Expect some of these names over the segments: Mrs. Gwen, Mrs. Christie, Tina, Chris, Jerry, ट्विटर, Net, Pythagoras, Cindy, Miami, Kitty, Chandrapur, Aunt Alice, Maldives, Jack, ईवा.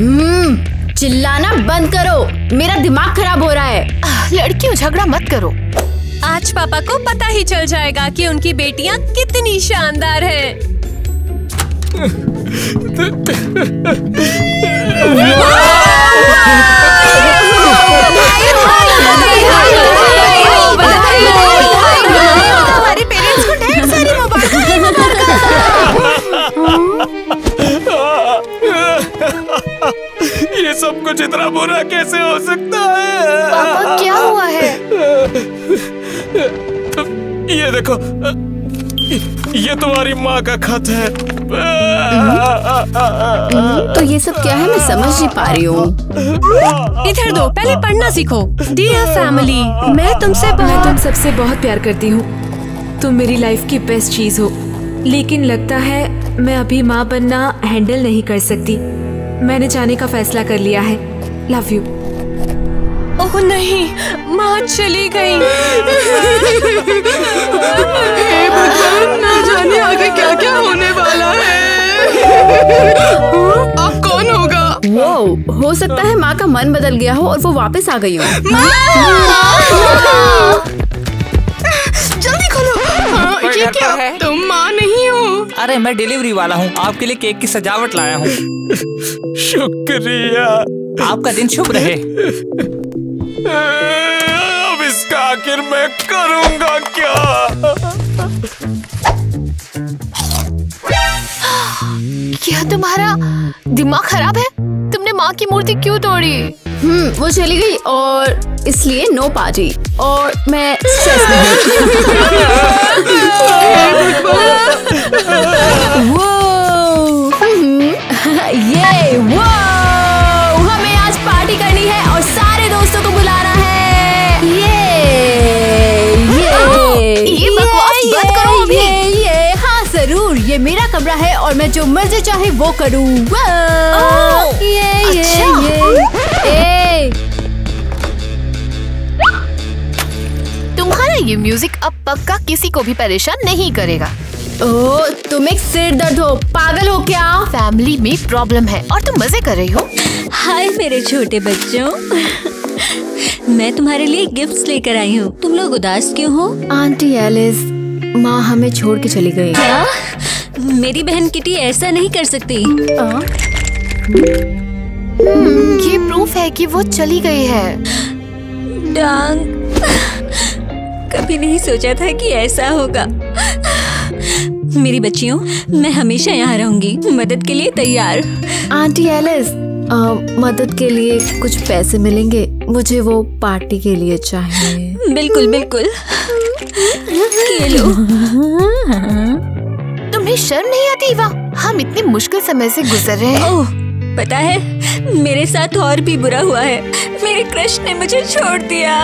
चिल्लाना बंद करो, मेरा दिमाग खराब हो रहा है। लड़कियों झगड़ा मत करो। आज पापा को पता ही चल जाएगा कि उनकी बेटियां कितनी शानदार हैं। हमारे पेरेंट्स को ढेर सारी मुबारक। ये सब कुछ इतना बुरा कैसे हो सकता है? पापा क्या हुआ है? ये देखो, ये तुम्हारी माँ का खत है। तो ये सब क्या है, मैं समझ नहीं पा रही हूँ। इधर दो, पहले पढ़ना सीखो। डियर फैमिली, मैं तुमसे तुम सबसे बहुत प्यार करती हूँ। तुम मेरी लाइफ की बेस्ट चीज हो, लेकिन लगता है मैं अभी माँ बनना हैंडल नहीं कर सकती। मैंने जाने का फैसला कर लिया है। Love you. ओह नहीं, माँ चली गई। ना जाने आगे क्या क्या होने वाला है। अब कौन होगा? हो सकता है माँ का मन बदल गया हो और वो वापस आ गई हो। जल्दी खोलो। ये क्या है? तुम माँ नहीं हो। अरे मैं डिलीवरी वाला हूँ, आपके लिए केक की सजावट लाया हूँ। शुक्रिया। आपका दिन शुभ रहे। अब इसका आखिर मैं करूंगा क्या? क्या तुम्हारा दिमाग खराब है? तुमने माँ की मूर्ति क्यों तोड़ी? वो चली गई और इसलिए नो पार्टी। और मैं स्ट्रेस में हूं। हमें आज पार्टी करनी है और सारे दोस्तों को बुलाना है। ये बकवास बंद करो अभी। हाँ जरूर, ये मेरा कमरा है और मैं जो मर्जी चाहे वो करूँ। तुम्हारा ये म्यूजिक अब पक्का किसी को भी परेशान नहीं करेगा। ओह, तुम एक सिर दर्द हो। पागल हो क्या? फैमिली में प्रॉब्लम है और तुम मजे कर रही हो। हाय मेरे छोटे बच्चों, मैं तुम्हारे लिए गिफ्ट्स लेकर आई हूँ। तुम लोग उदास क्यों हो? आंटी एलिस, माँ हमें छोड़ के चली गई। क्या? मेरी बहन किटी ऐसा नहीं कर सकती। ये प्रूफ है कि वो चली गई है। डांग, कभी नहीं सोचा था कि ऐसा होगा। मेरी बच्चियों, मैं हमेशा यहाँ रहूंगी, मदद के लिए तैयार। आंटी एलिस, मदद के लिए कुछ पैसे मिलेंगे? मुझे वो पार्टी के लिए चाहिए। बिल्कुल बिल्कुल। ये लो। तुम्हें शर्म नहीं आती ईवा? हम इतने मुश्किल समय से गुजर रहे हैं। ओह, पता है मेरे साथ और भी बुरा हुआ है। मेरे क्रश ने मुझे छोड़ दिया।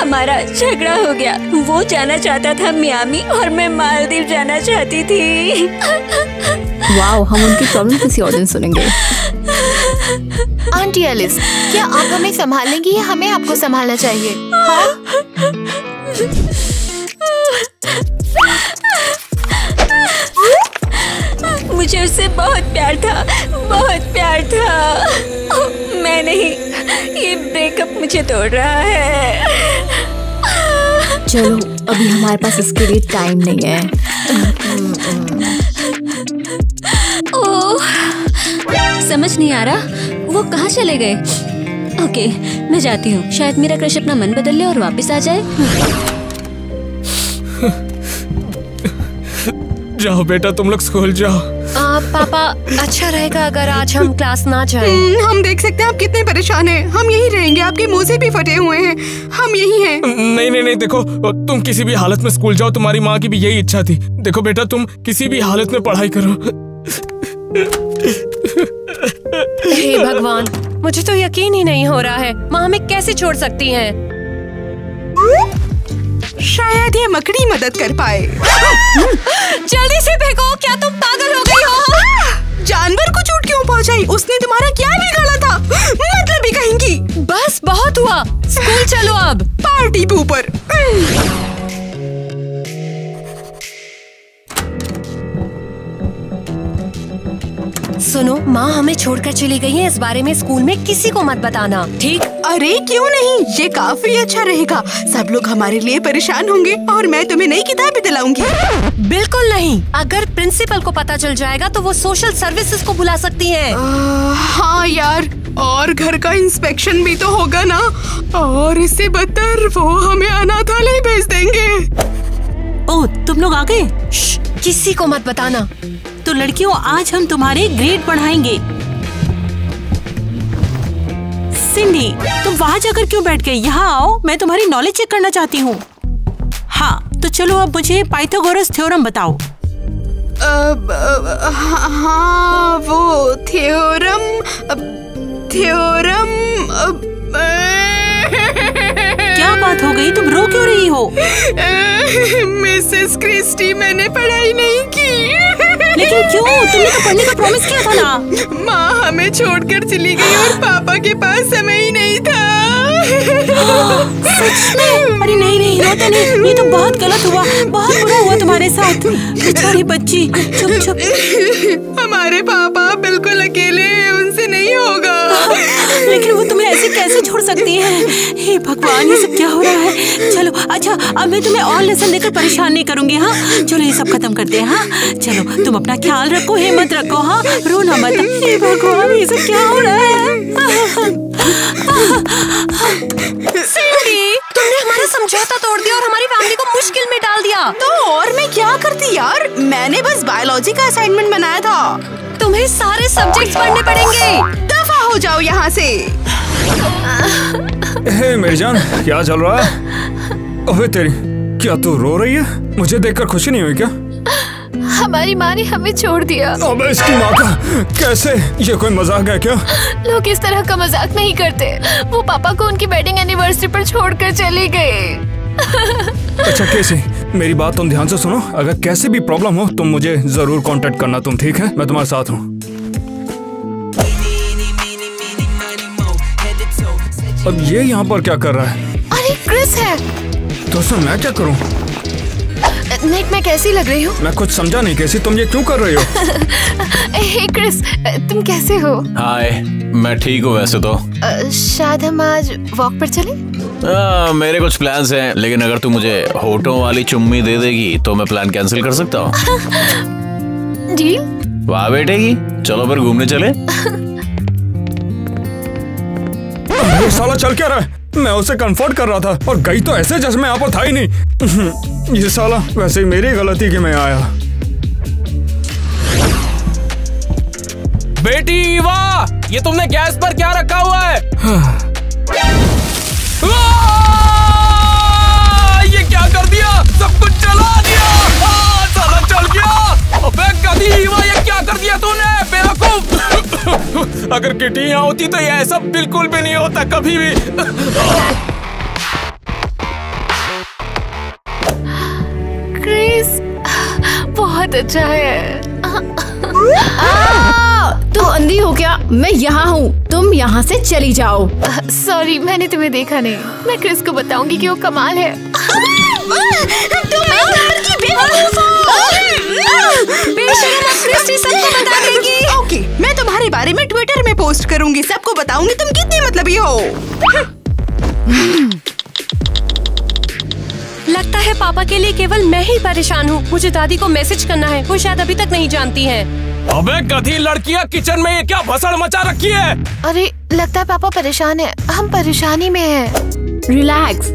हमारा झगड़ा हो गया। वो जाना चाहता था मियामी और मैं मालदीव जाना चाहती थी। वाओ, हम उनकी प्रॉब्लम किसी और दिन सुनेंगे। आंटी एलिस, क्या आप हमें संभालेंगी या हमें आपको संभालना चाहिए? मुझे उससे बहुत प्यार था, बहुत प्यार था। मैं नहीं, ये ब्रेकअप मुझे तोड़ रहा है। चलो, अभी हमारे पास इसके लिए टाइम नहीं है। ओह, समझ नहीं आ रहा वो कहाँ चले गए। ओके, मैं जाती हूँ। शायद मेरा क्रश अपना मन बदल ले और वापस आ जाए। जाओ बेटा, तुम लोग स्कूल जाओ। पापा, अच्छा रहेगा अगर आज हम क्लास ना जाएं। हम देख सकते हैं आप कितने परेशान हैं। हम यहीं रहेंगे, आपके मुँह से भी फटे हुए हैं। हम यहीं हैं। नहीं नहीं नहीं, देखो तुम किसी भी हालत में स्कूल जाओ। तुम्हारी माँ की भी यही इच्छा थी। देखो बेटा, तुम किसी भी हालत में पढ़ाई करो। हे भगवान, मुझे तो यकीन ही नहीं हो रहा है। माँ हमें कैसे छोड़ सकती है? शायद ये मकड़ी मदद कर पाए। जल्दी से फेंको। क्या तुम पागल हो गई हो? जानवर को चोट क्यों पहुंचाई? उसने तुम्हारा क्या बिगाड़ा था? मतलब भी कहेंगी। बस बहुत हुआ, स्कूल चलो अब। Party pooper. सुनो, माँ हमें छोड़कर चली गई है, इस बारे में स्कूल में किसी को मत बताना, ठीक? अरे क्यों नहीं, ये काफी अच्छा रहेगा। सब लोग हमारे लिए परेशान होंगे और मैं तुम्हें नई किताबें दिलाऊंगी। बिल्कुल नहीं, अगर प्रिंसिपल को पता चल जाएगा तो वो सोशल सर्विसेज को बुला सकती है। हाँ यार, और घर का इंस्पेक्शन भी तो होगा ना, और इससे बदतर वो हमें अनाथालय भेज देंगे। ओ, तुम लोग आ गए? किसी को मत बताना। तो लड़कियों, आज हम तुम्हारे ग्रेड बढ़ाएंगे। सिंडी, तुम वहाँ जाकर क्यों बैठ गई? यहाँ आओ, मैं तुम्हारी नॉलेज चेक करना चाहती हूँ। हाँ, तो चलो अब मुझे पाइथागोरस थ्योरम बताओ। हाँ, वो थ्योरम क्या बात हो गई, तुम रो क्यों रही हो? मिसेस क्रिस्टी, मैंने पढ़ाई नहीं की। लेकिन क्यों? तुमने तो पढ़ने का प्रॉमिस किया था ना। माँ हमें छोड़कर चली गई और पापा के पास समय ही नहीं था। सच में? अरे नहीं नहीं, रोते नहीं, ये तो बहुत गलत हुआ, बहुत बुरा हुआ तुम्हारे साथ, बेचारी बच्ची। चुप चुप, हमारे पापा बिल्कुल अकेले, उनसे नहीं होगा। लेकिन वो तुम्हें ऐसे कैसे छोड़ सकती है? हे भगवान, ये सब क्या हो रहा है? चलो अच्छा, अब मैं तुम्हें और लेसन देकर परेशान नहीं करूंगी। हाँ चलो, ये सब खत्म करते हैं। हाँ चलो, तुम अपना ख्याल रखो, हिम्मत रखो, हाँ रोना मत। हे भगवान, ये सब क्या हो रहा है? सिंडी, तुमने हमारा समझौता तोड़ दिया और हमारी फैमिली को मुश्किल में डाल दिया। तो और मैं क्या करती यार, मैंने बस बायोलॉजी का असाइनमेंट बनाया था। तुम्हें सारे सब्जेक्ट्स पढ़ने पड़ेंगे। दफा हो जाओ यहाँ से। हे मेरी जान, क्या चल रहा है? अबे तेरी, क्या तू रो रही है? मुझे देखकर खुशी नहीं हुई क्या? हमारी माँ ने हमें छोड़ दिया। अबे इसकी माँ का, कैसे? ये कोई मजाक है क्या? लोग इस तरह का मजाक नहीं करते। वो पापा को उनकी वेडिंग एनिवर्सरी पर छोड़कर चली गयी। अच्छा कैसी, मेरी बात तुम ध्यान से सुनो, अगर कैसे भी प्रॉब्लम हो तुम मुझे जरूर कांटेक्ट करना। तुम ठीक है, मैं तुम्हारे साथ हूँ। अब ये यहाँ पर क्या कर रहा है? अरे क्रिस है। तो सर मैं क्या करूँ? नेट, मैं कैसी लग रही हूँ? मैं कुछ समझा नहीं कैसी, तुम ये क्यों कर रही हो? हे क्रिस, तुम कैसे हो? हाय, मैं ठीक हूँ वैसे तो। शायद हम आज वॉक पर चले। मेरे कुछ प्लान्स हैं, लेकिन अगर तू मुझे होठों वाली चुम्मी दे देगी तो मैं प्लान कैंसिल कर सकता हूँ। डील? वाह बेटेगी, चलो फिर घूमने चले। साला चल क्या रहा है? मैं उसे कंफर्ट कर रहा था और गई तो ऐसे जैसे मैं यहाँ पर था ही नहीं। ये साला, वैसे ही मेरी गलती कि मैं आया। बेटी ईवा, ये तुमने गैस पर क्या रखा हुआ है? ये क्या कर दिया? सब कुछ जला दिया। साला चल गया। अबे गधी ईवा, ये क्या कर दिया तूने? बेवकूफ। अगर किटी यहाँ होती तो ये ऐसा बिल्कुल भी नहीं होता, कभी भी। क्रिस, बहुत अच्छा है। तुम अंधी हो क्या? मैं यहाँ हूँ, तुम यहाँ से चली जाओ। सॉरी, मैंने तुम्हें देखा नहीं। मैं क्रिस को बताऊंगी कि वो कमाल है। तुम एक नंबर की बेवकूफ हो। बेशर्म क्रिस्टी सबको बता देगी। ओके, मैं तुम्हारे बारे में ट्विटर में पोस्ट करूंगी, सबको बताऊंगी तुम कितनी मतलबी हो। लगता है पापा के लिए केवल मैं ही परेशान हूँ। मुझे दादी को मैसेज करना है, वो शायद अभी तक नहीं जानती है। अबे गधी लड़कियाँ, किचन में ये क्या भसड़ मचा रखी है? अरे लगता है पापा परेशान है, हम परेशानी में हैं। रिलैक्स,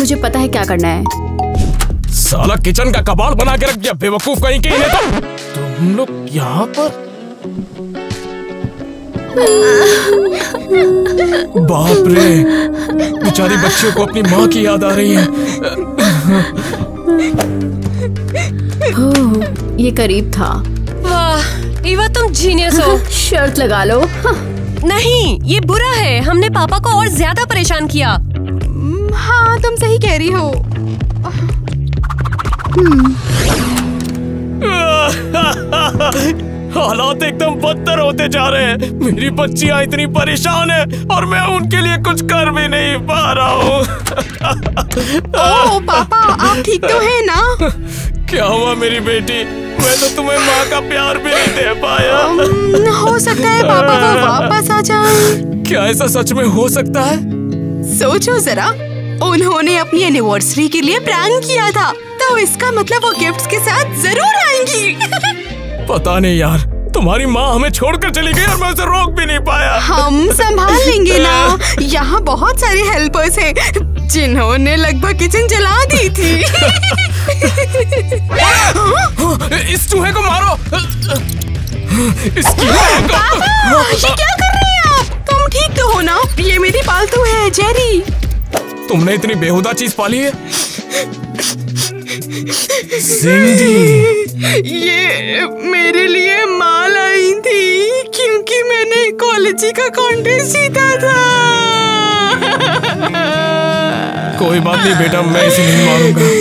मुझे पता है क्या करना है। साला किचन का कबाड़ बना के रख दिया, बेवकूफ कहीं के ही। तुम लोग यहाँ पर? बाप रे, बेचारी बच्चियों को अपनी माँ की याद आ रही है। ये करीब था। वाह ईवा, तुम जीनियस हो। शर्त लगा लो। नहीं, ये बुरा है, हमने पापा को और ज्यादा परेशान किया। हाँ तुम सही कह रही हो। हालात एकदम बदतर होते जा रहे हैं। मेरी बच्चियां इतनी परेशान है और मैं उनके लिए कुछ कर भी नहीं पा रहा हूँ। ओह पापा, आप ठीक तो है ना? क्या हुआ मेरी बेटी? मैं तो तुम्हें माँ का प्यार भी नहीं दे पाया। हो सकता है पापा वो वापस आ जाएं। क्या ऐसा सच में हो सकता है? सोचो जरा, उन्होंने अपनी एनिवर्सरी के लिए प्रैंक किया था, तो इसका मतलब वो गिफ्ट्स के साथ जरूर आएंगी। पता नहीं यार, तुम्हारी माँ हमें छोड़कर चली गई और मैं उसे रोक भी नहीं पाया। हम संभाल लेंगे ना, यहाँ बहुत सारे हेल्पर्स हैं जिन्होंने लगभग किचन जला दी थी। इस चूहे को मारो। पापा, ये क्या कर रहे हैं आप? तुम ठीक तो हो ना? ये मेरी पालतू है जेरी। तुमने इतनी बेहुदा चीज पाली है? सिंडी, ये मेरे लिए माँ लाई थी क्योंकि मैंने इकोलॉजी का कॉन्टेस्ट जीता था। कोई बात नहीं बेटा, मैं इसे नहीं मारूंगा।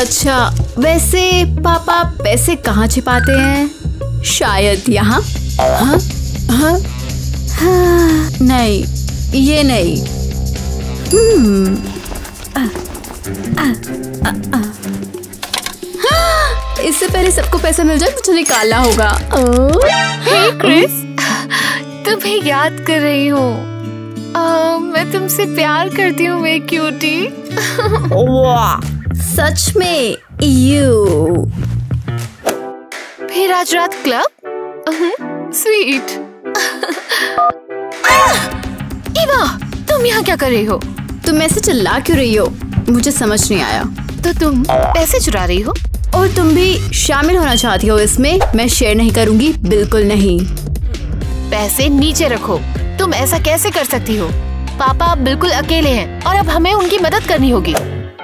अच्छा, वैसे पापा पैसे कहाँ छिपाते हैं? शायद यहाँ। हाँ? हाँ? हाँ? नहीं, ये नहीं। हाँ, इससे पहले सबको पैसा मिल जाए मुझे निकालना होगा। हे क्रिस, तुम्हें याद कर रही हूँ। मैं तुमसे प्यार करती हूँ मेरी क्यूटी। वाह, सच में यू। फिर आज रात क्लब? स्वीट। ईवा, तुम यहाँ क्या कर रही हो? तुम ऐसे चिल्ला क्यों रही हो? मुझे समझ नहीं आया। तो तुम पैसे चुरा रही हो और तुम भी शामिल होना चाहती हो इसमें? मैं शेयर नहीं करूंगी, बिल्कुल नहीं। पैसे नीचे रखो, तुम ऐसा कैसे कर सकती हो? पापा बिल्कुल अकेले हैं और अब हमें उनकी मदद करनी होगी।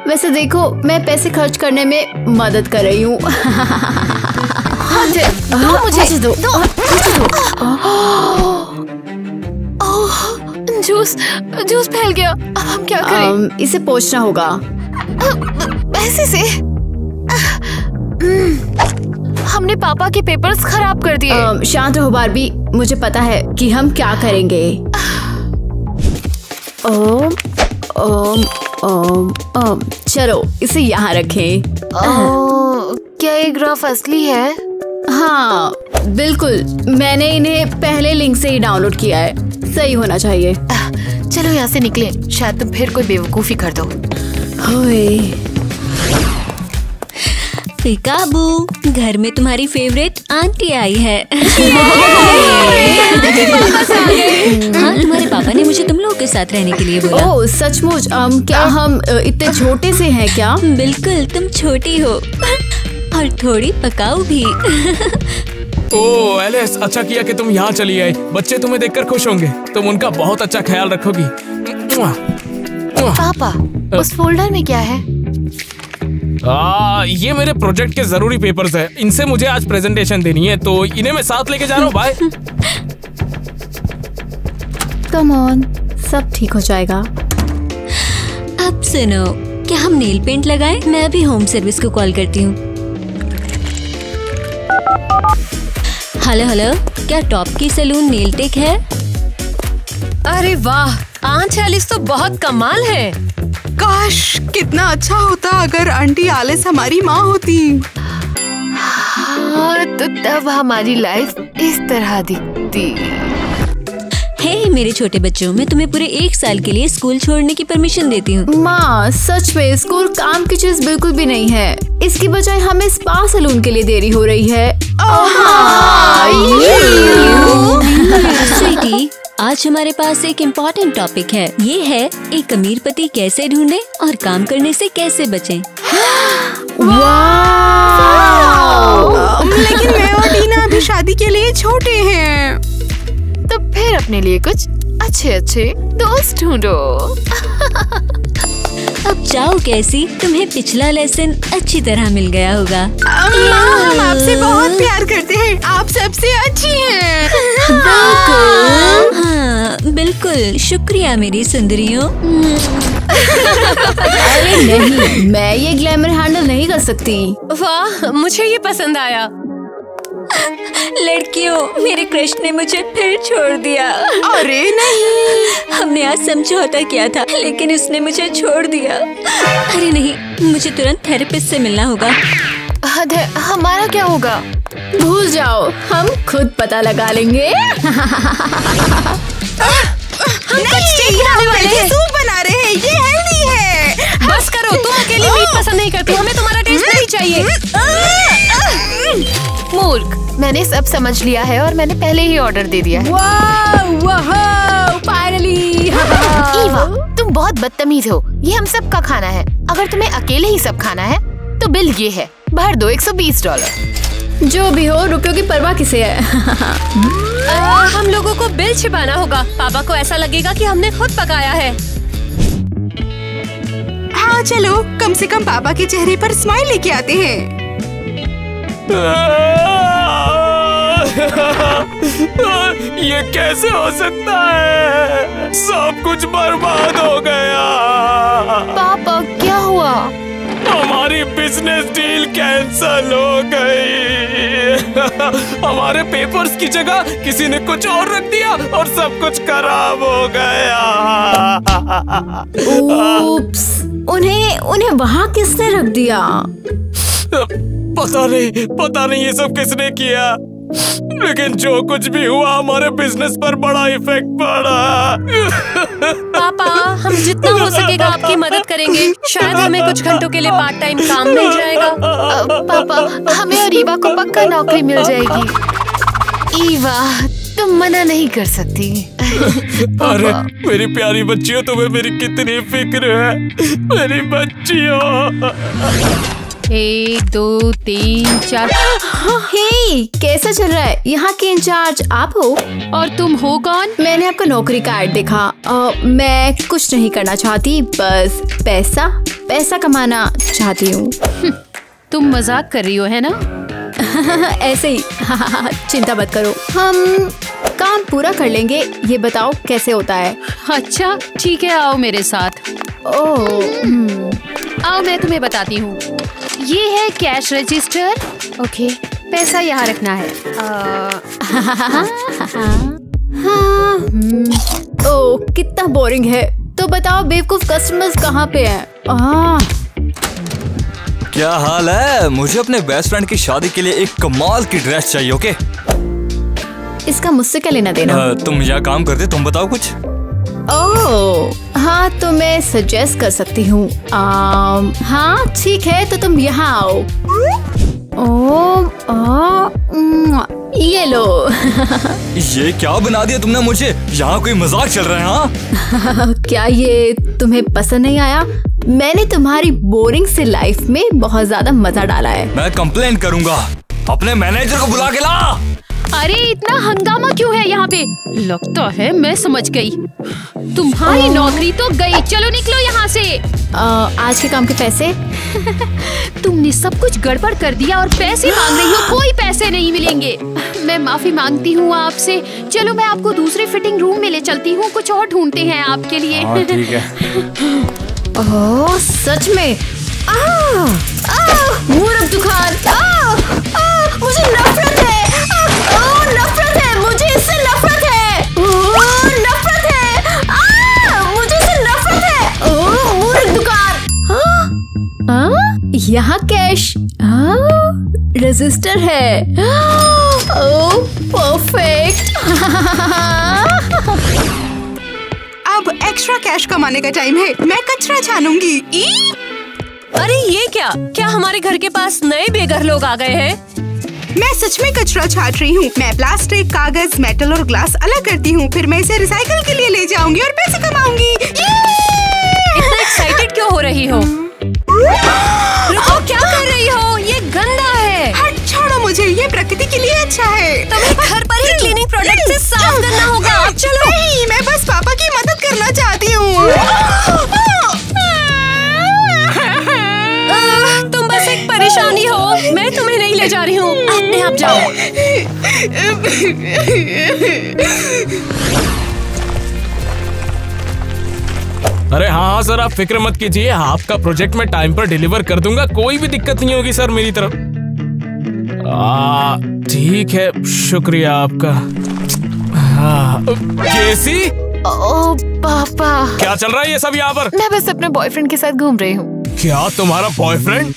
वैसे देखो, मैं पैसे खर्च करने में मदद कर रही हूँ। मुझे दो, जूस फैल गया। अब हम क्या करें? इसे पोंछना होगा। ऐसे से? हमने पापा के पेपर्स खराब कर दिए। शांत रहो बारबी, मुझे पता है कि हम क्या करेंगे। ओम, ओम, ओम, ओम। चलो इसे यहाँ रखें। क्या ये ग्राफ असली है? हाँ बिल्कुल, मैंने इन्हें पहले लिंक से ही डाउनलोड किया है। सही होना चाहिए। चलो यहाँ से निकले, शायद तुम फिर कोई बेवकूफी कर दो। फिकाबू, घर में तुम्हारी फेवरेट आंटी आई है। हाँ, तुम्हारे पापा ने मुझे तुम लोगों के साथ रहने के लिए बोला। ओह सचमुच? क्या हम इतने छोटे से हैं क्या? बिल्कुल, तुम छोटी हो और थोड़ी पकाऊ भी। ओह एलिस, अच्छा किया कि तुम यहाँ चली आई। बच्चे तुम्हें देखकर खुश होंगे, तुम उनका बहुत अच्छा ख्याल रखोगी। पापा, उस फोल्डर में क्या है? ये मेरे प्रोजेक्ट के जरूरी पेपर्स हैं। इनसे मुझे आज प्रेजेंटेशन देनी है, तो इन्हें मैं साथ लेके जा रहा हूँ। बाय। कम ऑन, सब ठीक हो जाएगा। अब सुनो, क्या हम नेल पेंट लगाए? मैं अभी होम सर्विस को कॉल करती हूँ। हेलो, क्या टॉप की सैलून नेल टेक है? अरे वाह, आंट एलिस तो बहुत कमाल है। काश कितना अच्छा होता अगर आंटी एलिस हमारी माँ होती। हाँ, तो तब हमारी लाइफ इस तरह दिखती। हे मेरे छोटे बच्चों, मैं तुम्हें पूरे 1 साल के लिए स्कूल छोड़ने की परमिशन देती हूँ। माँ, सच में स्कूल काम की चीज बिल्कुल भी नहीं है। इसकी बजाय हमें स्पा सलून के लिए देरी हो रही है। स्वीटी, आज हमारे पास एक इम्पोर्टेंट टॉपिक है। ये है एक अमीर पति कैसे ढूंढे और काम करने से कैसे बचें। लेकिन मैं और टीना अभी शादी के लिए छोटे हैं, तो फिर अपने लिए कुछ अच्छे दोस्त ढूंढो। अब जाओ कैसी, तुम्हें पिछला लेसन अच्छी तरह मिल गया होगा। हम आपसे बहुत प्यार करते हैं, आप सबसे अच्छी हैं। बिल्कुल, हाँ बिल्कुल, शुक्रिया मेरी सुंदरियों। अरे नहीं, मैं ये ग्लैमर हैंडल नहीं कर सकती। वाह, मुझे ये पसंद आया। लड़कियों, मेरे क्रश ने मुझे फिर छोड़ दिया। अरे नहीं, हमने आज समझौता किया था लेकिन उसने मुझे छोड़ दिया। अरे नहीं, मुझे तुरंत थेरेपिस्ट से मिलना होगा। हद है, हमारा क्या होगा? भूल जाओ, हम खुद पता लगा लेंगे। हम सूप बना रहे हैं, ये हेल्दी है। बस करो, तुम अकेले मीट पसंद नहीं करती, हमें तुम्हारा टेस्ट नहीं चाहिए। मूर्ख, मैंने सब समझ लिया है और मैंने पहले ही ऑर्डर दे दिया है। फाइनली। ईवा, तुम बहुत बदतमीज हो। ये हम सब का खाना है। अगर तुम्हें अकेले ही सब खाना है तो बिल ये है, भर दो $120। जो भी हो, रुपयों की परवाह किसे है। हम लोगों को बिल छिपाना होगा। पापा को ऐसा लगेगा कि हमने खुद पकाया है। हाँ चलो, कम से कम पापा के चेहरे पर स्माइल लेके आते हैं। ये कैसे हो सकता है? सब कुछ बर्बाद हो गया। पापा, क्या हुआ? हमारी बिजनेस डील कैंसल हो गई। हमारे पेपर्स की जगह किसी ने कुछ और रख दिया और सब कुछ खराब हो गया। उप्स, उन्हें वहाँ किसने रख दिया? पता नहीं ये सब किसने किया, लेकिन जो कुछ भी हुआ हमारे बिजनेस पर बड़ा इफेक्ट पड़ा। पापा, हम जितना हो सकेगा आपकी मदद करेंगे। शायद हमें कुछ घंटों के लिए पार्ट टाइम काम मिल जाएगा। पापा, हमें और ईवा को पक्का नौकरी मिल जाएगी। ईवा, तुम मना नहीं कर सकती। अरे मेरी प्यारी बच्चियों, तुम्हें मेरी कितनी फिक्र है। मेरी बच्चियों, 1 2 3 4। हे, कैसा चल रहा है? यहाँ के इंचार्ज आप हो। और तुम हो कौन? मैंने आपका नौकरी का ऐड देखा। मैं कुछ नहीं करना चाहती, बस पैसा कमाना चाहती हूँ। तुम मजाक कर रही हो, है ना? ऐसे ही। चिंता मत करो, हम काम पूरा कर लेंगे। ये बताओ कैसे होता है? अच्छा ठीक है, आओ मेरे साथ। आओ, मैं तुम्हें बताती हूँ। ये है कैश रजिस्टर। ओके, पैसा यहाँ रखना है। ओह, कितना बोरिंग है। तो बताओ बेवकूफ कस्टमर्स कहाँ पे हैं? क्या हाल है? मुझे अपने बेस्ट फ्रेंड की शादी के लिए एक कमाल की ड्रेस चाहिए। ओके, इसका मुझसे क्या लेना देना? तुम यहाँ काम करते, तुम बताओ कुछ। ओह हाँ, तो मैं सजेस्ट कर सकती हूँ। हाँ ठीक है, तो तुम यहाँ आओ। ये लो। ये क्या बना दिया तुमने मुझे? यहाँ कोई मजाक चल रहा है? हाँ। क्या ये तुम्हें पसंद नहीं आया? मैंने तुम्हारी बोरिंग से लाइफ में बहुत ज्यादा मजा डाला है। मैं कंप्लेन करूँगा। अपने मैनेजर को बुला के ला। अरे इतना हंगामा क्यों है यहाँ पे? लगता है मैं समझ गई, तुम्हारी नौकरी तो गई। चलो निकलो यहाँ से। आज के काम के पैसे। तुमने सब कुछ गड़बड़ कर दिया और पैसे मांग रही हो। कोई पैसे नहीं मिलेंगे। मैं माफी मांगती हूँ आपसे। चलो मैं आपको दूसरे फिटिंग रूम में ले चलती हूँ, कुछ और ढूंढते हैं आपके लिए। ठीक है। ओह सच में? मुझे नफरत है। नफरत है मुझे, इससे नफरत है। नफरत है। मुझे इससे नफरत है। मूर्ख दुकान। यहाँ कैश रजिस्टर है। परफेक्ट। अब एक्स्ट्रा कैश कमाने का टाइम है। मैं कचरा छानूंगी। अरे ये क्या? क्या हमारे घर के पास नए बेघर लोग आ गए हैं? मैं सच में कचरा छाट रही हूँ। मैं प्लास्टिक, कागज, मेटल और ग्लास अलग करती हूँ, फिर मैं इसे रिसाइकल के लिए ले जाऊंगी और पैसे कमाऊंगी। इतना एक्साइटेड क्यों हो रही हो? रुको, क्या कर रही हो? ये गंदा है। हट, छोड़ो मुझे, ये प्रकृति के लिए अच्छा है। तुम्हें घर पर ही क्लीनिंग प्रोडक्ट से साफ करना होगा। चलो। नहीं, मैं बस पापा की मदद करना चाहती हूँ। परेशानी हो, मैं तुम्हें नहीं ले जा रही हूँ। अपने आप जाओ। अरे हाँ सर, आप फिक्र मत कीजिए, आपका प्रोजेक्ट मैं टाइम पर डिलीवर कर दूंगा। कोई भी दिक्कत नहीं होगी सर मेरी तरफ। ठीक है, शुक्रिया आपका। हाँ, कैसी? ओ पापा, क्या चल रहा है ये सब यहाँ पर? मैं बस अपने बॉयफ्रेंड के साथ घूम रही हूँ। क्या तुम्हारा बॉयफ्रेंड?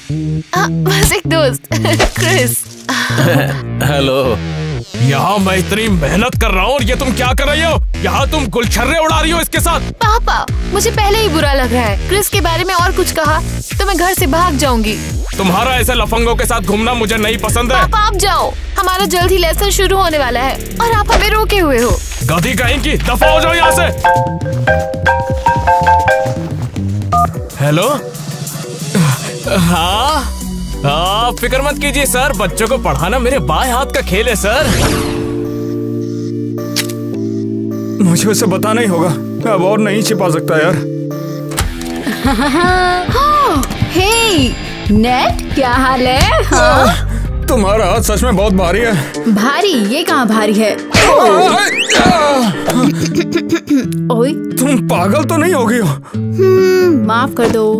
बस एक दोस्त, क्रिस। हेलो। यहाँ मैं इतनी मेहनत कर रहा हूँ और ये तुम क्या कर रही हो? यहाँ तुम गुलछर्रे उड़ा रही हो इसके साथ। पापा, मुझे पहले ही बुरा लग रहा है। क्रिस के बारे में और कुछ कहा तो मैं घर से भाग जाऊंगी। तुम्हारा ऐसे लफंगों के साथ घूमना मुझे नहीं पसंद है। पापा आप जाओ, हमारा जल्द ही लेसन शुरू होने वाला है और आप हमें रोके हुए हो। गधी कहीं की, दफा हो जाओ यहाँ से। हेलो। हाँ आप फिक्र मत कीजिए सर, बच्चों को पढ़ाना मेरे बाएं हाथ का खेल है सर। मुझे उसे बताना ही होगा, मैं अब और नहीं छिपा सकता यार। हे नेट, क्या हाल है? हाँ? तुम्हारा हाथ सच में बहुत भारी है। भारी? ये कहाँ भारी है? ओए तुम पागल तो नहीं हो गई हो? माफ कर दो।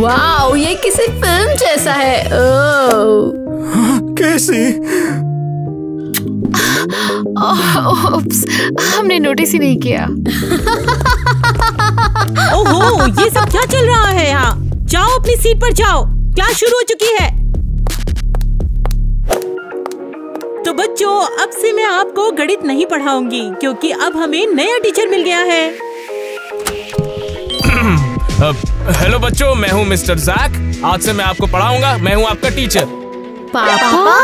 वाओ, ये किसी फिल्म जैसा है। ओह कैसी? ओप्स, हमने नोटिस ही नहीं किया। ओहो, ये सब क्या चल रहा है यहाँ? जाओ अपनी सीट पर जाओ, क्लास शुरू हो चुकी है। तो बच्चों, अब से मैं आपको गणित नहीं पढ़ाऊंगी क्योंकि अब हमें नया टीचर मिल गया है। हेलो बच्चों, मैं हूँ मिस्टर जैक। आज से मैं आपको पढ़ाऊंगा, मैं हूँ आपका टीचर। पापा?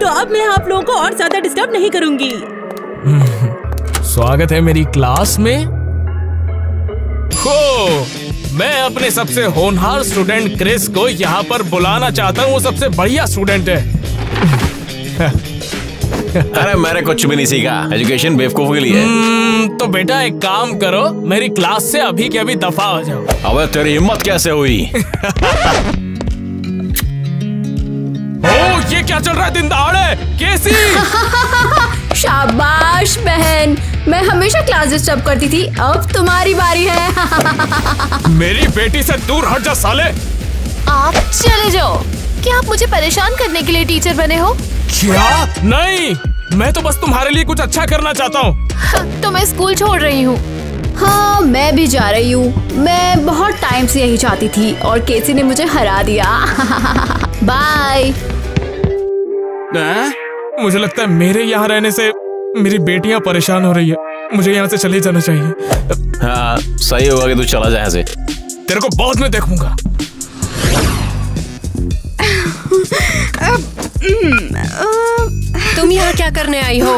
तो अब मैं आप लोगों को और ज्यादा डिस्टर्ब नहीं करूंगी। स्वागत है मेरी क्लास में। हो, मैं अपने सबसे होनहार स्टूडेंट क्रिस को यहाँ पर बुलाना चाहता हूँ। वो सबसे बढ़िया स्टूडेंट है। अरे मैंने कुछ भी नहीं सीखा, एजुकेशन बेवकूफों के लिए। तो बेटा एक काम करो, मेरी क्लास से अभी के अभी दफा हो जाओ। अबे तेरी हिम्मत कैसे हुई? ओह, ये क्या चल रहा है दिन दहाड़े? कैसी? शाबाश बहन, मैं हमेशा क्लास डिस्टर्ब करती थी, अब तुम्हारी बारी है। मेरी बेटी से दूर हट जा साले। आप चले जाओ। क्या आप मुझे परेशान करने के लिए टीचर बने हो? क्या? नहीं, मैं तो बस तुम्हारे लिए कुछ अच्छा करना चाहता हूँ। तो मैं स्कूल छोड़ रही हूँ। हाँ, मैं भी जा रही हूँ। मैं बहुत टाइम से यही चाहती थी और कैसी ने मुझे हरा दिया। बाय। मुझे लगता है मेरे यहाँ रहने से मेरी बेटियाँ परेशान हो रही है। मुझे यहाँ से चले जाना चाहिए। हाँ, सही होगा कि तू चला जाए यहाँ से। तेरे को बहुत मैं देखूंगा। तुम यहाँ क्या करने आई हो?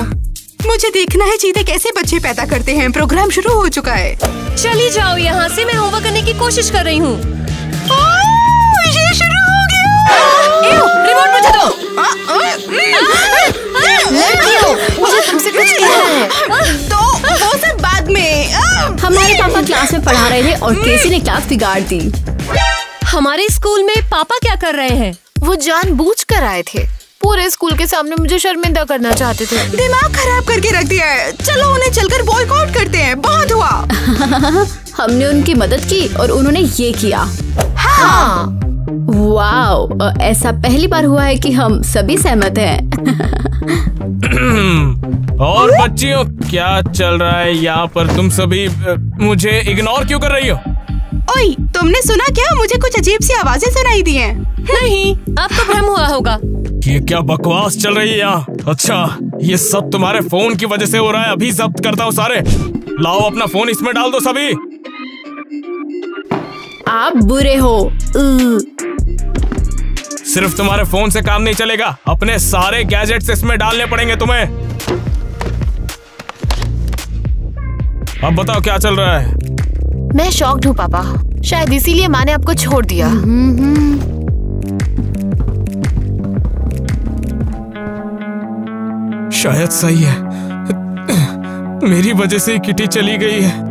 मुझे देखना है चीते कैसे बच्चे पैदा करते हैं। प्रोग्राम शुरू हो चुका है। चली जाओ यहाँ से, मैं होमवर्क करने की कोशिश कर रही हूँ। ये शुरू हो गया। रिमोट मुझे दो। लड़कियों, मुझे तुमसे कुछ कहना है। तो वो सब बाद में। हमारे पापा क्लास में पढ़ा रहे थे और कैसी ने क्लास बिगाड़ दी। हमारे स्कूल में पापा क्या कर रहे हैं? वो जानबूझकर आए थे, पूरे स्कूल के सामने मुझे शर्मिंदा करना चाहते थे। दिमाग खराब करके रख दिया है। चलो उन्हें चलकर बॉयकॉट करते हैं। बहुत हुआ। हमने उनकी मदद की और उन्होंने ये किया। हाँ। वाओ, ऐसा पहली बार हुआ है कि हम सभी सहमत हैं। और बच्चियों, क्या चल रहा है यहाँ पर? तुम सभी मुझे इग्नोर क्यों कर रही हो? ओए, तुमने सुना क्या? मुझे कुछ अजीब सी आवाजें सुनाई दी हैं। नहीं, आपको भ्रम हुआ होगा। ये क्या बकवास चल रही है यहाँ? अच्छा, ये सब तुम्हारे फोन की वजह से हो रहा है। अभी जब्त करता हूँ सारे। लाओ अपना फोन इसमें डाल दो सभी। आप बुरे हो। सिर्फ तुम्हारे फोन से काम नहीं चलेगा, अपने सारे गैजेट्स इसमें डालने पड़ेंगे तुम्हें। अब बताओ क्या चल रहा है? मैं शॉक्ड हूँ पापा, शायद इसीलिए माँ ने आपको छोड़ दिया। शायद सही है, मेरी वजह से किटी चली गई है।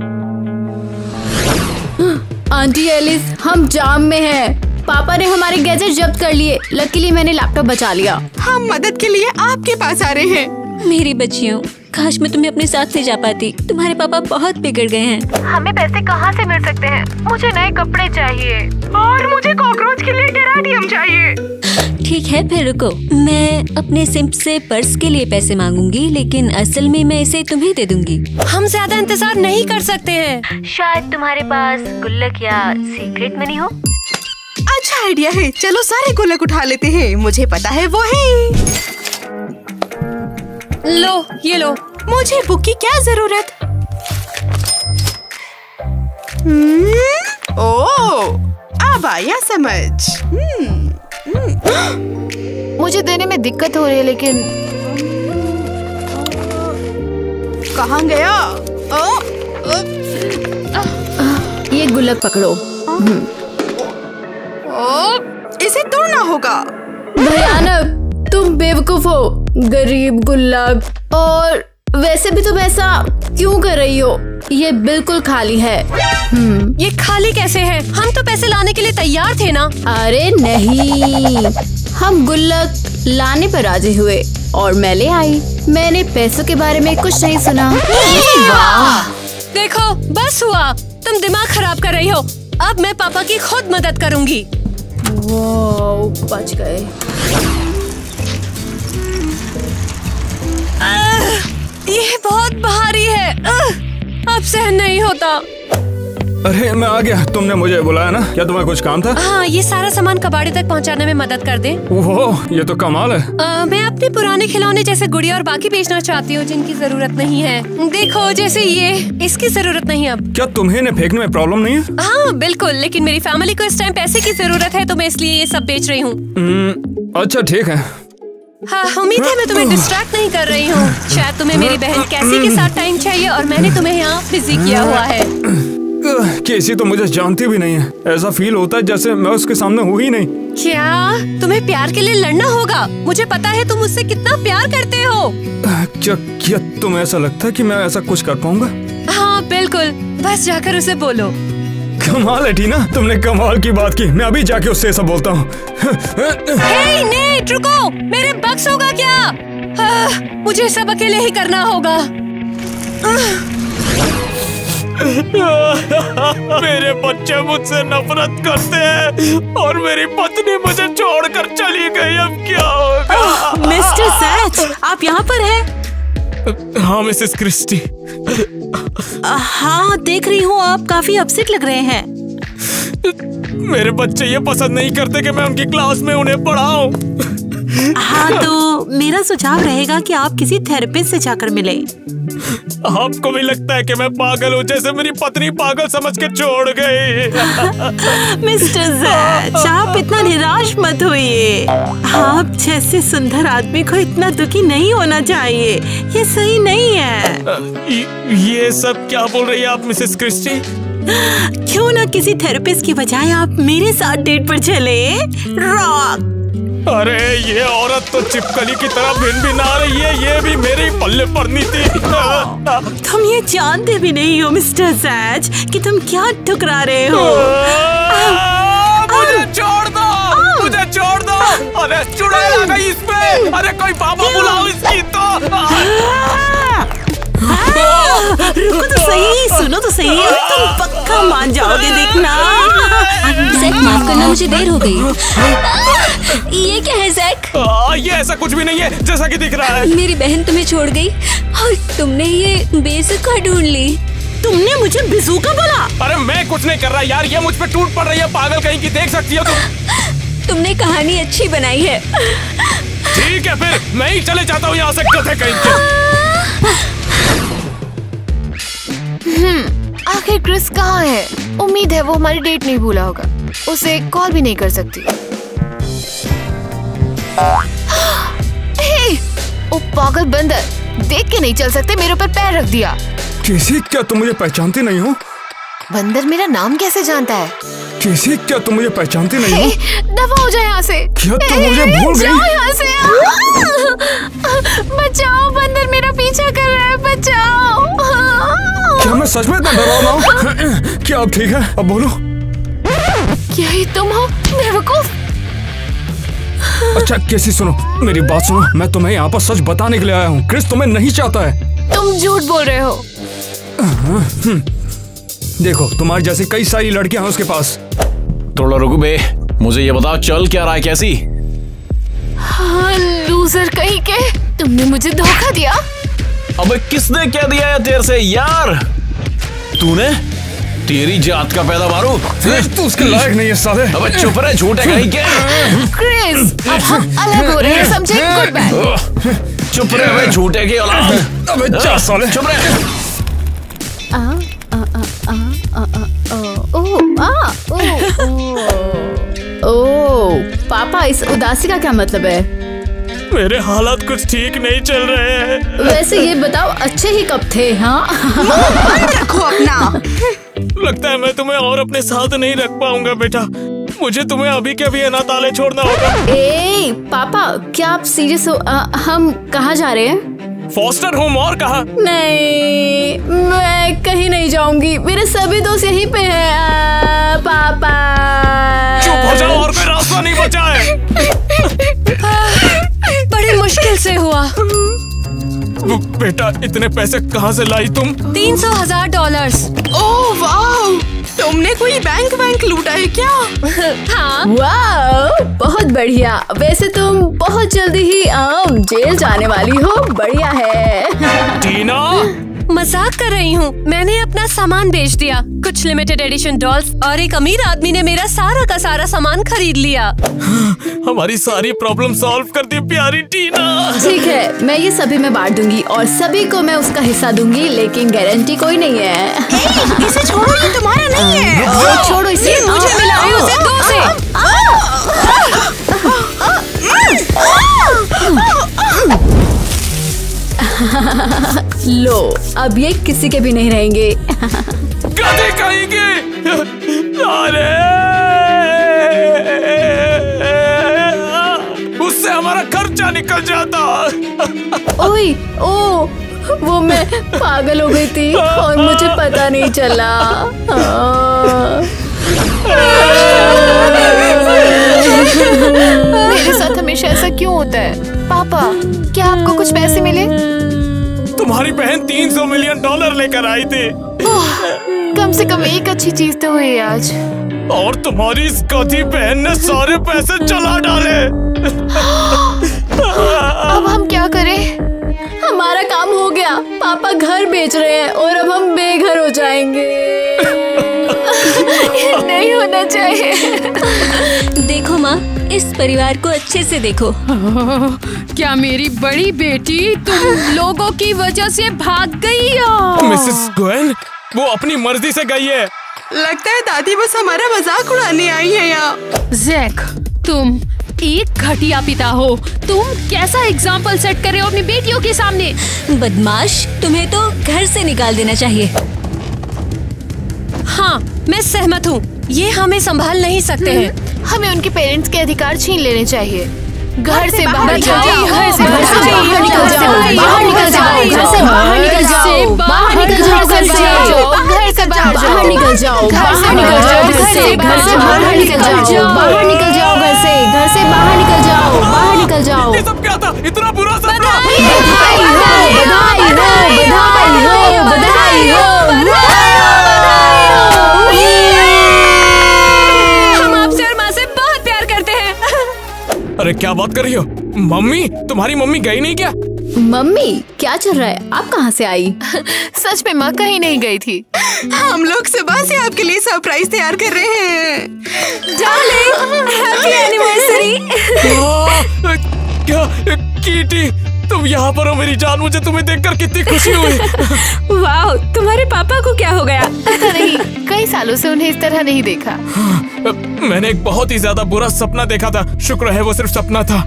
आंटी एलिस, हम जाम में हैं। पापा ने हमारे गैजेट जब्त कर लिए। लकीली मैंने लैपटॉप बचा लिया। हम मदद के लिए आपके पास आ रहे हैं। मेरी बच्चियों, काश मैं तुम्हें अपने साथ ले जा पाती। तुम्हारे पापा बहुत बिगड़ गए हैं। हमें पैसे कहाँ से मिल सकते हैं? मुझे नए कपड़े चाहिए और मुझे कॉकरोच के लिए टेराडियम चाहिए। ठीक है, फिर रुको, मैं अपने सिम्प से पर्स के लिए पैसे मांगूंगी, लेकिन असल में मैं इसे तुम्हें दे दूंगी। हम ज्यादा इंतजार नहीं कर सकते हैं। शायद तुम्हारे पास गुल्लक या सीक्रेट मनी हो। अच्छा आइडिया है, चलो सारे गुल्लक उठा लेते हैं। मुझे पता है वो है। लो ये लो, मुझे बुक की क्या जरूरत। ओह, अब आया समझ। मुझे देने में दिक्कत हो रही है, लेकिन कहाँ गया? ये गुल्लक पकड़ो। इसे तोड़ना होगा। भयानक, तुम बेवकूफ हो। गरीब गुल्लक, और वैसे भी तुम ऐसा क्यों कर रही हो? ये बिल्कुल खाली है। ये खाली कैसे है? हम तो पैसे लाने के लिए तैयार थे ना। अरे नहीं, हम गुल्लक लाने पर राजी हुए और मैं ले आई। मैंने पैसों के बारे में कुछ नहीं सुना। वाह, देखो बस हुआ, तुम दिमाग खराब कर रही हो। अब मैं पापा की खुद मदद करूँगी। बच गए। ये बहुत भारी है, अब सहन नहीं होता। अरे मैं आ गया, तुमने मुझे बुलाया ना? क्या तुम्हें कुछ काम था? हाँ, ये सारा सामान कबाड़ी तक पहुंचाने में मदद कर दे। वो ये तो कमाल है। मैं अपने पुराने खिलौने जैसे गुड़िया और बाकी बेचना चाहती हूँ जिनकी जरूरत नहीं है। देखो जैसे ये, इसकी जरूरत नहीं अब। क्या तुम्हें ने फेंकने में प्रॉब्लम नहीं है? हाँ बिल्कुल, लेकिन मेरी फैमिली को इस टाइम पैसे की जरूरत है, तो मैं इसलिए ये सब बेच रही हूँ। अच्छा ठीक है। हाँ, उम्मीद है मैं तुम्हें डिस्ट्रैक्ट नहीं कर रही हूँ। शायद तुम्हें मेरी बहन कैसी के साथ टाइम चाहिए और मैंने तुम्हें यहाँ बिजी किया हुआ है। कैसी तो मुझे जानती भी नहीं है। ऐसा फील होता है जैसे मैं उसके सामने हूँ ही नहीं। क्या तुम्हें प्यार के लिए लड़ना होगा? मुझे पता है तुम उससे कितना प्यार करते हो। क्या तुम्हें ऐसा लगता है कि मैं ऐसा कुछ कर पाऊंगा? हाँ बिल्कुल, बस जाकर उसे बोलो। कमाल है टीना, तुमने कमाल की बात की। मैं अभी जाके उससे सब बोलता हूँ। हे नेट, रुको, मेरे बक्स होगा क्या? मुझे सब अकेले ही करना होगा। मेरे बच्चे मुझसे नफरत करते हैं और मेरी पत्नी मुझे छोड़कर चली गई। अब क्या होगा? मिस्टर सच, आप यहाँ पर हैं? हाँ मिसेस क्रिस्टी। हाँ देख रही हूँ, आप काफी अपसेट लग रहे हैं। मेरे बच्चे ये पसंद नहीं करते कि मैं उनकी क्लास में उन्हें पढ़ाऊं। हाँ तो मेरा सुझाव रहेगा कि आप किसी थेरेपिस्ट से जाकर मिले। आपको भी लगता है कि मैं पागल हूँ, जैसे मेरी पत्नी पागल समझ के छोड़ गई। मिस्टर जैक, आप इतना निराश मत होइए। आप जैसे सुंदर आदमी को इतना दुखी नहीं होना चाहिए, ये सही नहीं है। ये सब क्या बोल रही है आप मिसेस क्रिस्टी? क्यों ना किसी थेरेपिस्ट की बजाय आप मेरे साथ डेट पर चले। रॉक। अरे ये औरत तो चिपकली की तरह भिन-भिन आ रही है। ये भी मेरे पल्ले पड़नी थी। तुम ये जानते भी नहीं हो मिस्टर सैज कि तुम क्या ठुकरा रहे हो। मुझे छोड़ दो, मुझे छोड़ दो। अरे चुड़ैल आ गई इसमें। अरे कोई बाबा बुलाओ इसकी तो। रुको तो सही, सुनो तो सही, तुम पक्का मान जाओगे, देखना। ज़ैक माफ करना, मुझे देर हो गई। ये क्या है ज़ैक? ये ऐसा कुछ भी नहीं है जैसा कि दिख रहा है। मेरी बहन तुम्हें छोड़ गई और तुमने ये बेसुका ढूंढ ली। तुमने मुझे बेसुका बोला? अरे मैं कुछ नहीं कर रहा यार, ये मुझ पे टूट पड़ रही है। पागल कहीं की देख सकती हो तुमने कहानी अच्छी बनाई है। ठीक है फिर, मैं ही चले जाता हूँ यहाँ से। आखिर क्रिस कहाँ है? उम्मीद है वो हमारी डेट नहीं भूला होगा। उसे कॉल भी नहीं कर सकती। ओ पागल बंदर, देख के नहीं चल सकते, मेरे ऊपर पैर रख दिया। कैसी, क्या तुम मुझे पहचानती नहीं हो? बंदर मेरा नाम कैसे जानता है? कैसी, क्या तुम मुझे पहचानती नहीं हो? दफा हो जाए यहाँ से। क्या तुम मुझे भूल गई? बचाओ, बंदर मेरा पीछा कर रहा है, बचाओ। क्या मैं सच में इतना डरावना हूँ? क्या आप ठीक है? अब बोलो। यही तुम हो बेवकूफ? अच्छा कैसी सुनो, मेरी बात सुनो, मैं तुम्हें यहाँ पर सच बताने के लिए आया हूँ। क्रिस तुम्हें नहीं चाहता है। तुम झूठ बोल रहे हो। देखो तुम्हारी जैसी कई सारी लड़कियां हैं उसके पास। थोड़ा रुको बे, मुझे ये बताओ चल क्या रहा है कैसी? हाँ, लूजर कहीं के, तुमने मुझे धोखा दिया। अबे किसने क्या दिया है तेरे से यार? तूने? तेरी जात का पैदा मारू, तू उसके लायक नहीं है साले। अबे चुप रहे, झूठ है कहीं के। क्रिस, अब हम अलग हो रहे हैं समझे? Goodbye. चुप रहे, अबे झूठ है के औलाद। अबे जा साले, चुप रहे। पापा इस उदासी का क्या मतलब है? मेरे हालात कुछ ठीक नहीं चल रहे हैं। वैसे ये बताओ अच्छे ही कब थे? हाँ बंद रखो अपना। लगता है मैं तुम्हें और अपने साथ नहीं रख पाऊंगा बेटा, मुझे तुम्हें अभी के अभी अनाथ आश्रम छोड़ना होगा। ए पापा क्या आप सीरियस हो? हम कहाँ जा रहे हैं? Foster home. और कहा? नहीं मैं कहीं नहीं जाऊंगी, मेरे सभी दोस्त यहीं पे हैं। पापा चुप हो जाओ, और कोई रास्ता नहीं बचा है। बड़ी मुश्किल से हुआ। बेटा इतने पैसे कहाँ से लाई तुम? $300,000। ओह वाओ, तुमने कोई बैंक बैंक लूटा है क्या? हाँ। वाओ बहुत बढ़िया, वैसे तुम बहुत जल्दी ही जेल जाने वाली हो। बढ़िया है। टीना मजाक कर रही हूँ, मैंने अपना सामान बेच दिया, कुछ लिमिटेड एडिशन डॉल्स, और एक अमीर आदमी ने मेरा सारा का सारा सामान खरीद लिया। हमारी सारी प्रॉब्लम सॉल्व कर दी प्यारी टीना। ठीक है मैं ये सभी में बांट दूंगी और सभी को मैं उसका हिस्सा दूंगी, लेकिन गारंटी कोई नहीं है। इसे छोड़ो, ये तुम्हारा नहीं है। छोड़ो इसे, मुझे मिलाओ उसे दो से। लो अब ये किसी के भी नहीं रहेंगे। गधे कहेंगे। अरे उससे हमारा खर्चा निकल जाता। ओए ओ वो मैं पागल हो गई थी और मुझे पता नहीं चला। मेरे साथ हमेशा ऐसा क्यों होता है? पापा क्या आपको कुछ पैसे मिले? तुम्हारी बहन $300 मिलियन लेकर आई थी। कम से कम एक अच्छी चीज तो हुई आज। और तुम्हारी इस गधी बहन ने सारे पैसे चला डाले। अब हम क्या करें? हमारा काम हो गया, पापा घर बेच रहे हैं और अब हम बेघर हो जाएंगे। नहीं होना चाहिए। देखो माँ, इस परिवार को अच्छे से देखो। क्या मेरी बड़ी बेटी तुम लोगों की वजह से भाग गई हो? मिसेस ग्वेन वो अपनी मर्जी से गई है। लगता है दादी बस हमारा मजाक उड़ाने आई है यहाँ। जैक तुम एक घटिया पिता हो, तुम कैसा एग्जाम्पल सेट कर रहे हो अपनी बेटियों के सामने। बदमाश, तुम्हें तो घर से निकाल देना चाहिए। हाँ मैं सहमत हूँ, ये हमें संभाल नहीं सकते हैं। हमें उनके पेरेंट्स के अधिकार छीन लेने चाहिए। घर से बाहर जाओ, घर से बाहर निकल जाओ, बाहर निकल जाओ, घर से बाहर निकल जाओ, बाहर निकल जाओ, घर से बाहर निकल जाओ, बाहर निकल जाओ, घर से निकल जाओ, घर से बाहर निकल जाओ, बाहर निकल जाओ, घर से बाहर निकल जाओ, बाहर निकल जाओ। ये सब क्या था? इतना बुरा सपना। बधाई हो, बधाई हो, बधाई हो, बधाई हो। अरे क्या बात कर रही हो? मम्मी, तुम्हारी मम्मी गई नहीं क्या? मम्मी क्या चल रहा है? आप कहाँ से आई? सच में माँ कहीं नहीं गई थी। हम लोग सुबह से आपके लिए सरप्राइज तैयार कर रहे हैं। Darling, happy anniversary. क्या कीटी तुम यहाँ पर हो मेरी जान? मुझे तुम्हें देखकर कितनी खुशी हुई। वाह तुम्हारे पापा को क्या हो गया? पता नहीं, कई सालों से उन्हें इस तरह नहीं देखा। मैंने एक बहुत ही ज्यादा बुरा सपना देखा था, शुक्र है वो सिर्फ सपना था।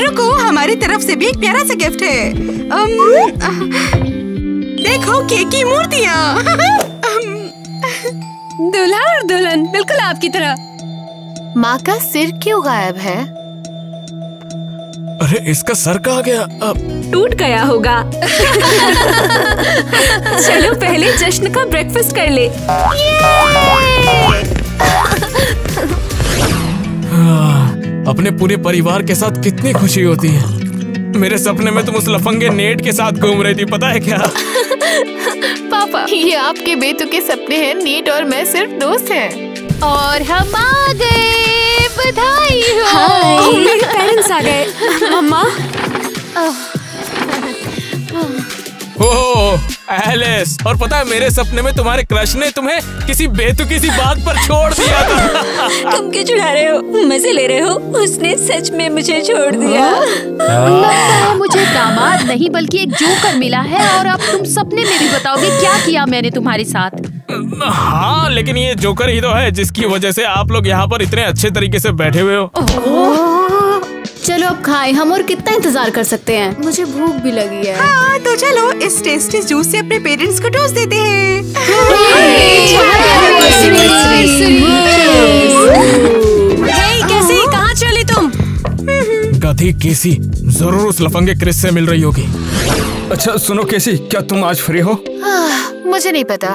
रुको, हमारी तरफ से भी एक प्यारा सा गिफ्ट है। देखो केक की मूर्तियाँ। दूल्हा और दुल्हन बिल्कुल आपकी तरह। माँ का सिर क्यों गायब है? अरे इसका सर कहाँ गया? टूट गया होगा। चलो पहले जश्न का ब्रेकफास्ट कर ले। अपने पूरे परिवार के साथ कितनी खुशी होती है। मेरे सपने में तुम उस लफंगे नेट के साथ घूम रही थी, पता है क्या? पापा, ये आपके बेतुके सपने हैं। नेट और मैं सिर्फ दोस्त हैं। और हम आ गए, बधाई हो। हाँ, मेरे पेरेंट्स आ गए। मम्मा। ओह, एलिस, और पता है मेरे सपने में तुम्हारे क्रश ने तुम्हें किसी बेतुकी सी बात पर छोड़ दिया था। तुम क्यों चिढ़ा रहे हो? मजे ले रहे हो? उसने सच में मुझे छोड़ दिया। मुझे दामाद नहीं बल्कि एक जोकर मिला है और अब तुम सपने में भी बताओगे क्या किया मैंने तुम्हारे साथ। हाँ, लेकिन ये जोकर ही तो है जिसकी वजह से आप लोग यहाँ पर इतने अच्छे तरीके से बैठे हुए हो। चलो अब खाएं, हम और कितना इंतजार कर सकते हैं? मुझे भूख भी लगी है। हाँ, तो चलो इस टेस्टी जूस से अपने पेरेंट्स को टोस्ट देते हैं। हे कैसी, कहाँ चली तुम? गधी कैसी, जरूर उस लफंगे क्रिस से मिल रही होगी। अच्छा सुनो कैसी, क्या तुम आज फ्री हो? मुझे नहीं पता,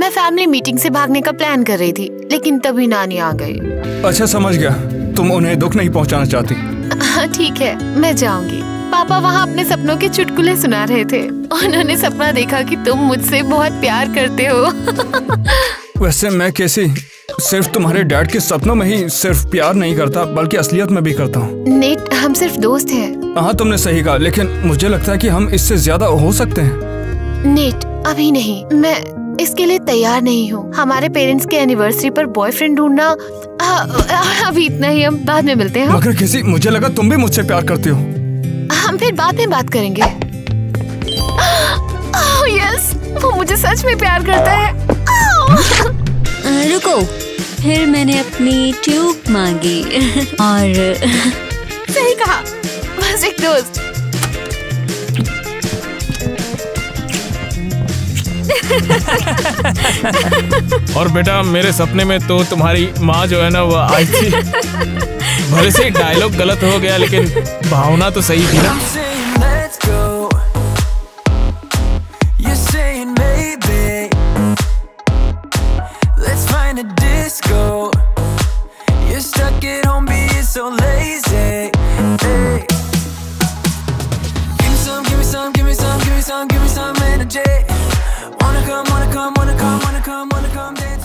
मैं फैमिली मीटिंग से भागने का प्लान कर रही थी लेकिन तभी नानी आ गई। अच्छा समझ गया, तुम उन्हें दुख नहीं पहुंचाना चाहती। हाँ ठीक है, मैं जाऊंगी। पापा वहाँ अपने सपनों के चुटकुले सुना रहे थे। उन्होंने सपना देखा कि तुम मुझसे बहुत प्यार करते हो। वैसे मैं कैसी सिर्फ तुम्हारे डैड के सपनों में ही सिर्फ प्यार नहीं करता बल्कि असलियत में भी करता हूँ। नेट, हम सिर्फ दोस्त हैं। हाँ तुमने सही कहा, लेकिन मुझे लगता है कि हम इससे ज्यादा हो सकते हैं। नेट, अभी नहीं, मैं इसके लिए तैयार नहीं हूँ। हमारे पेरेंट्स के एनिवर्सरी पर बॉयफ्रेंड ढूंढना, अभी इतना ही, हम बाद में मिलते हैं। मगर किसी, मुझे लगा तुम भी मुझसे प्यार करते हो। हम फिर बाद में बात करेंगे। ओह यस, वो मुझे सच में प्यार करता है। रुको, फिर मैंने अपनी ट्यूब मांगी और सही कहा, बस एक दोस्त। और बेटा मेरे सपने में तो तुम्हारी माँ जो है ना वो आई थी। भले से डायलॉग गलत हो गया लेकिन भावना तो सही थी ना। Wanna come, wanna come, wanna come, wanna come, wanna come dance.